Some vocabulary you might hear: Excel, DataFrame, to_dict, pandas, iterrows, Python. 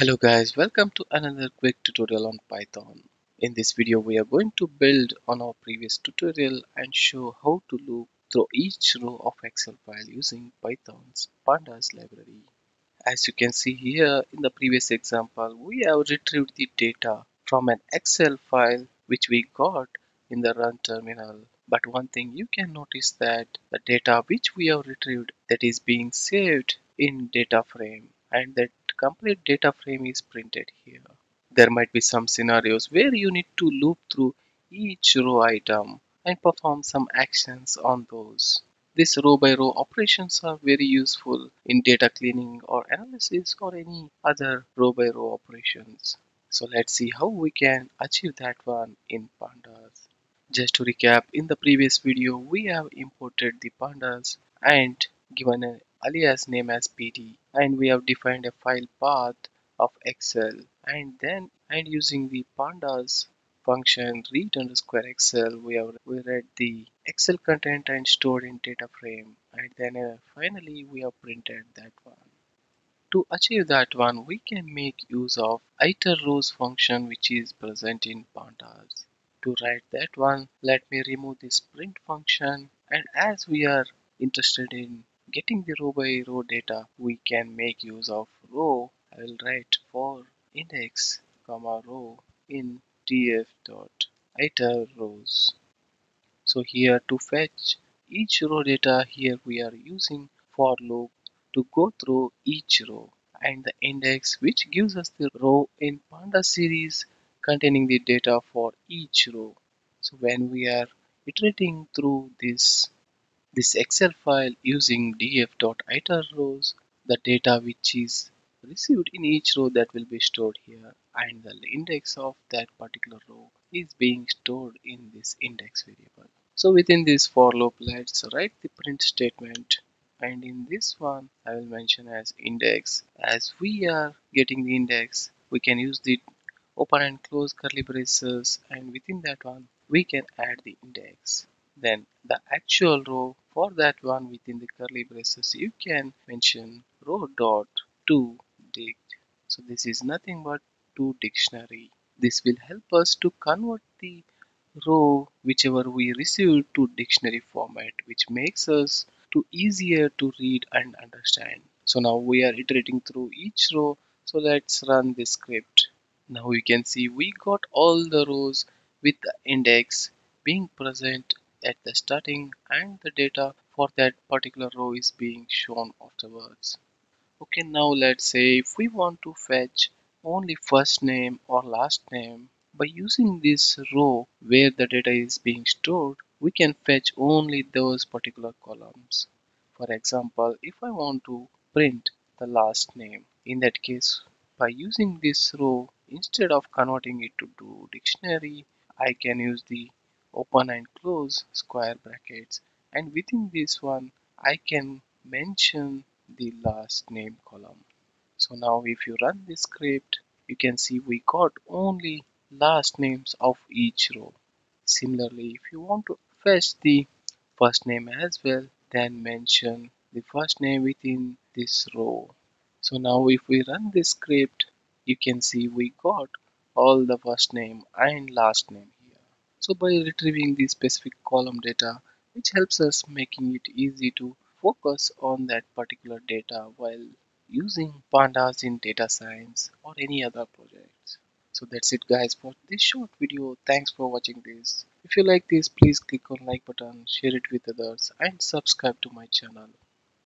Hello guys, welcome to another quick tutorial on Python. In this video we are going to build on our previous tutorial and show how to loop through each row of Excel file using Python's pandas library. As you can see here, in the previous example we have retrieved the data from an Excel file which we got in the run terminal. But one thing you can notice that the data which we have retrieved, that is being saved in DataFrame, and that complete data frame is printed here. There might be some scenarios where you need to loop through each row item and perform some actions on those. These row by row operations are very useful in data cleaning or analysis or any other row by row operations. So let's see how we can achieve that one in pandas. Just to recap, in the previous video we have imported the pandas and given an alias name as PD, and we have defined a file path of Excel, and using the pandas function read underscore Excel we read the Excel content and stored in data frame, and then finally we have printed that one. To achieve that one, we can make use of iterrows function which is present in pandas. To write that one, let me remove this print function, and as we are interested in getting the row by row data, we can make use of row. I will write for index comma row in df dot iterrows. So here to fetch each row data, here we are using for loop to go through each row, and the index which gives us the row in pandas series containing the data for each row. So when we are iterating through this Excel file using df.iterrows, the data which is received in each row, that will be stored here, and the index of that particular row is being stored in this index variable. So within this for loop, let's write the print statement, and in this one I will mention as index. As we are getting the index, we can use the open and close curly braces, and within that one we can add the index. Then the actual row, for that one within the curly braces you can mention row dot to dict. So this is nothing but to dictionary. This will help us to convert the row whichever we received to dictionary format, which makes us to easier to read and understand. So now we are iterating through each row. So let's run this script. Now you can see we got all the rows with the index being present at the starting, and the data for that particular row is being shown afterwards. Okay, now let's say if we want to fetch only first name or last name, by using this row where the data is being stored, we can fetch only those particular columns. For example, if I want to print the last name, in that case by using this row, instead of converting it to dictionary, I can use the open and close square brackets, and within this one I can mention the last name column. So now if you run this script, you can see we got only last names of each row. Similarly, if you want to fetch the first name as well, then mention the first name within this row. So now if we run this script, you can see we got all the first name and last name. So by retrieving the specific column data, which helps us making it easy to focus on that particular data while using pandas in data science or any other projects. So that's it guys for this short video. Thanks for watching this. If you like this, please click on like button, share it with others, and subscribe to my channel.